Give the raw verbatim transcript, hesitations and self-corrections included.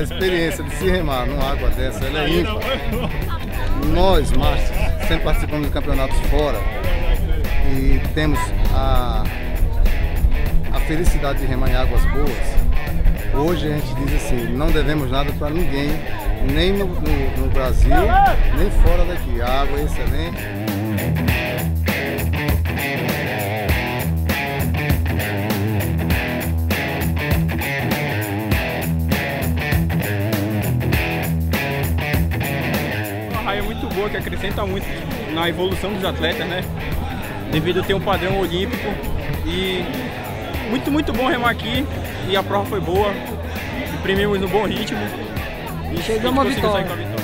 a experiência de se remar numa água dessa, ela é ímpar. Nós, masters, sempre participamos de campeonatos fora e temos a, a felicidade de remar em águas boas. Hoje a gente diz assim, não devemos nada para ninguém, nem no, no, no Brasil, nem fora daqui. A água é excelente. Muito boa, que acrescenta muito na evolução dos atletas, né? Devido a ter um padrão olímpico. E muito, muito bom remar aqui. E a prova foi boa. Imprimimos no bom ritmo. E chegamos a vitória.